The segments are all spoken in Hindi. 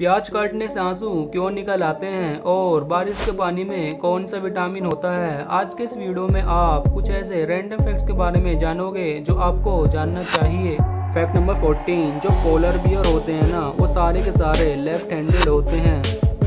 प्याज काटने से आंसू क्यों निकल आते हैं और बारिश के पानी में कौन सा विटामिन होता है। आज के इस वीडियो में आप कुछ ऐसे रैंडम फैक्ट्स के बारे में जानोगे जो आपको जानना चाहिए। फैक्ट नंबर 14, जो पोलर बियर होते हैं ना वो सारे के सारे लेफ्ट हैंडेड होते हैं।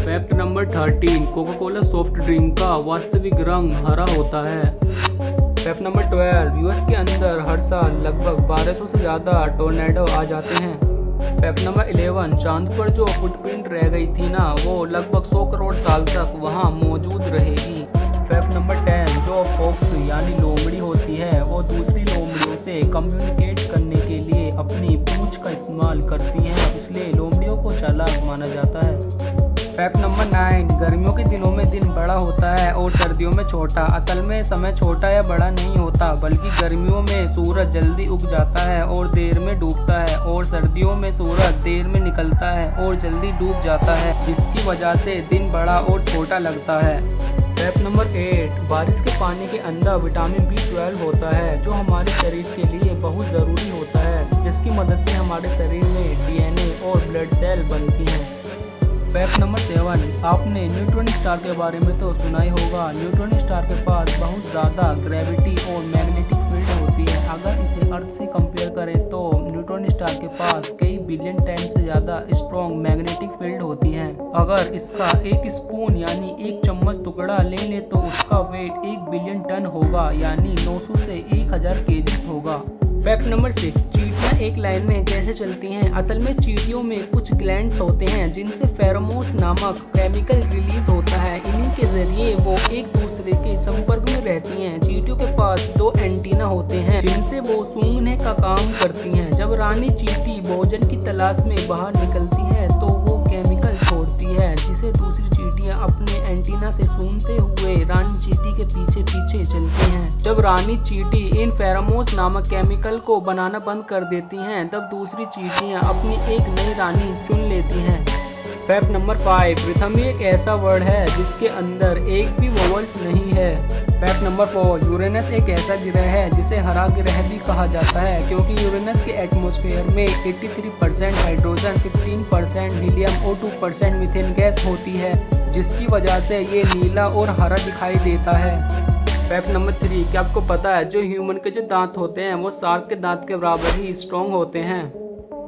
Fact number 13, Coca Cola soft drink का वास्तविक रंग हरा होता है। फैक्ट नंबर 12, यूएस के अंदर हर साल लगभग 1200 से ज़्यादा टोर्नेडो आ जाते हैं। फैक्ट नंबर 11, चांद पर जो फुटप्रिंट रह गई थी ना वो लगभग 100 करोड़ साल तक वहाँ मौजूद रहेगी। फैक्ट नंबर 10, जो फॉक्स यानी लोमड़ी होती है वो दूसरी लोमड़ियों से कम्युनिकेट करने के लिए अपनी पूंछ का इस्तेमाल करती हैं, इसलिए लोमड़ियों को चालाक माना जाता है। फैक्ट नंबर 9, गर्मियों के दिनों में दिन बड़ा होता है और सर्दियों में छोटा। असल में समय छोटा या बड़ा नहीं होता, बल्कि गर्मियों में सूरज जल्दी उग जाता है और देर में डूबता है, और सर्दियों में सूरज देर में निकलता है और जल्दी डूब जाता है, जिसकी वजह से दिन बड़ा और छोटा लगता है। फैक्ट नंबर 8, बारिश के पानी के अंदर विटामिन B12 होता है जो हमारे शरीर के लिए बहुत ज़रूरी होता है, जिसकी मदद से हमारे शरीर में DNA और ब्लड सेल बनती हैं। फैक्ट नंबर 7, आपने न्यूट्रॉन स्टार के बारे में तो सुना ही होगा। न्यूट्रॉन स्टार के पास बहुत ज़्यादा ग्रेविटी और मैग्नेटिक फील्ड होती है। अगर इसे अर्थ से कंपेयर करें तो न्यूट्रॉन स्टार के पास कई बिलियन टाइम से ज़्यादा स्ट्रॉन्ग मैग्नेटिक फील्ड होती है। अगर इसका एक स्पून यानी एक चम्मच टुकड़ा ले लें तो उसका वेट 1 बिलियन टन होगा, यानी 900 से 1000 केजी होगा। फैक्ट नंबर 6, चींटियाँ एक लाइन में कैसे चलती हैं। असल में चींटियों में कुछ ग्लैंड्स होते हैं जिनसे फेरोमोन्स नामक केमिकल रिलीज होता है। इन्हीं के जरिए वो एक दूसरे के संपर्क में रहती हैं। चींटियों के पास 2 एंटीना होते हैं जिनसे वो सूंघने का काम करती हैं। जब रानी चींटी भोजन की तलाश में बाहर निकलती है तो वो केमिकल छोड़ती है, जिसे दूसरी चींटियाँ अपने एंटीना से सूंघते हुए रानी चींटी के पीछे पीछे चलती हैं। जब रानी चींटी इन फेरोमोन्स नामक केमिकल को बनाना बंद कर देती हैं, तब दूसरी चींटियां अपनी एक नई रानी चुन लेती हैं। फैक्ट नंबर 5, पृथ्वी एक ऐसा वर्ड है जिसके अंदर एक भी वोवल्स नहीं है। फैक्ट नंबर 4, यूरेनस एक ऐसा ग्रह है जिसे हरा ग्रह भी कहा जाता है, क्योंकि यूरेनस के एटमॉस्फेयर में 83% हाइड्रोजन, 15% हीलियम और 2% मीथेन गैस होती है, जिसकी वजह से ये नीला और हरा दिखाई देता है। फैक्ट नंबर 3, क्या आपको पता है जो ह्यूमन के जो दांत होते हैं वो शार्क के दांत के बराबर ही स्ट्रॉन्ग होते हैं।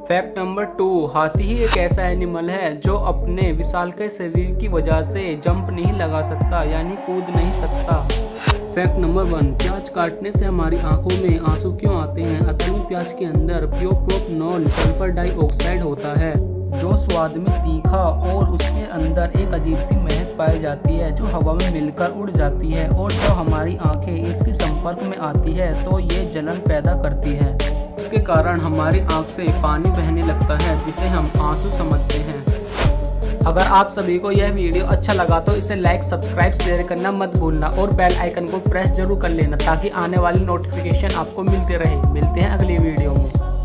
फैक्ट नंबर 2, हाथी ही एक ऐसा एनिमल है जो अपने विशालकाय शरीर की वजह से जंप नहीं लगा सकता, यानी कूद नहीं सकता। फैक्ट नंबर 1, प्याज काटने से हमारी आंखों में आंसू क्यों आते हैं। असल में प्याज के अंदर प्योप्रोपनॉल सल्फर डाइऑक्साइड होता है जो स्वाद में तीखा और उसके अंदर एक अजीब सी महक पाई जाती है, जो हवा में मिलकर उड़ जाती है, और जब हमारी आंखें इसके संपर्क में आती है तो ये जलन पैदा करती है। इसके कारण हमारी आंख से पानी बहने लगता है, जिसे हम आंसू समझते हैं। अगर आप सभी को यह वीडियो अच्छा लगा तो इसे लाइक, सब्सक्राइब, शेयर करना मत भूलना और बेल आइकन को प्रेस जरूर कर लेना, ताकि आने वाली नोटिफिकेशन आपको मिलते रहे। मिलते हैं अगली वीडियो में।